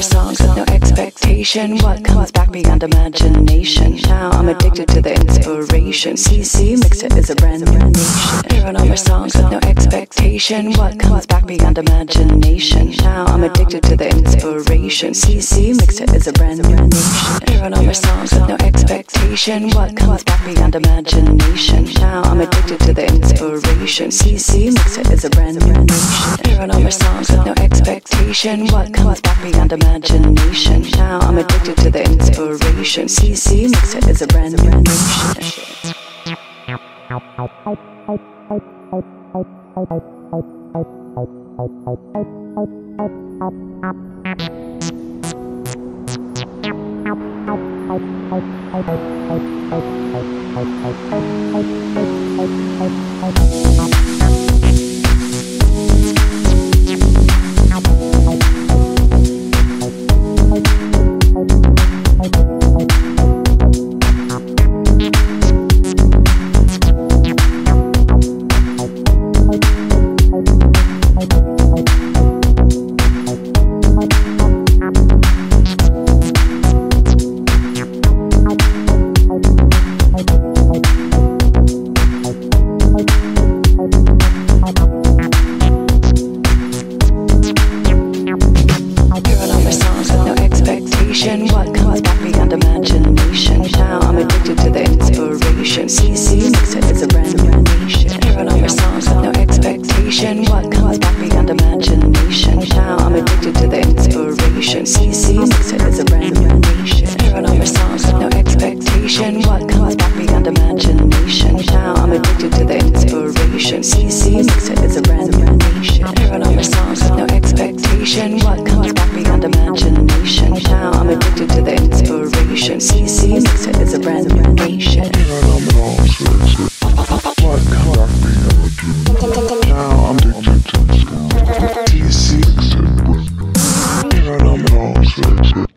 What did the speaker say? for songs with no expectation. What comes back beyond imagination? Now I'm addicted to the inspiration. ccMixter is a brand new nation. There are no more songs with no expectation. What comes back beyond imagination? Now I'm addicted to the inspiration. ccMixter is a brand new nation. There are no more songs with no expectation. What comes back beyond imagination? Now I'm addicted to the inspiration. ccMixter is a brand new nation. There are no more songs with no expectation. What comes back beyond imagination? Now I'm addicted to the inspiration. ccMixter is a brand new nation. What comes back beyond imagination? Now I'm addicted to the inspiration. ccMixter is a brand new nation. There are no more songs with no expectation. What comes back beyond imagination? Now I'm addicted to the inspiration. ccMixter is a brand new nation. There are no more songs with no expectation. What comes back beyond imagination? Now I'm addicted to the inspiration. ccMixter is a brand new nation. There are no more songs with no expectation. What comes back beyond imagination? Now I'm addicted to the inspiration. ccMixter is a brand new nation. Now I'm addicted to the ccMixter.